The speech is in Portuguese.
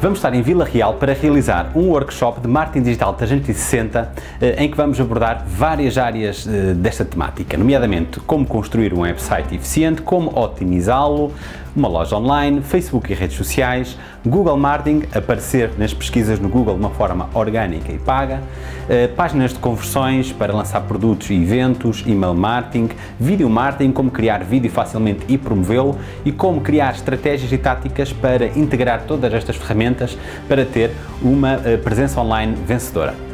Vamos estar em Vila Real para realizar um workshop de Marketing Digital 360 em que vamos abordar várias áreas desta temática, nomeadamente como construir um website eficiente, como otimizá-lo, uma loja online, Facebook e redes sociais, Google Marketing, aparecer nas pesquisas no Google de uma forma orgânica e paga, páginas de conversões para lançar produtos e eventos, email marketing, vídeo marketing, como criar vídeo facilmente e promovê-lo e como criar estratégias e táticas para integrar todas estas ferramentas para ter uma presença online vencedora.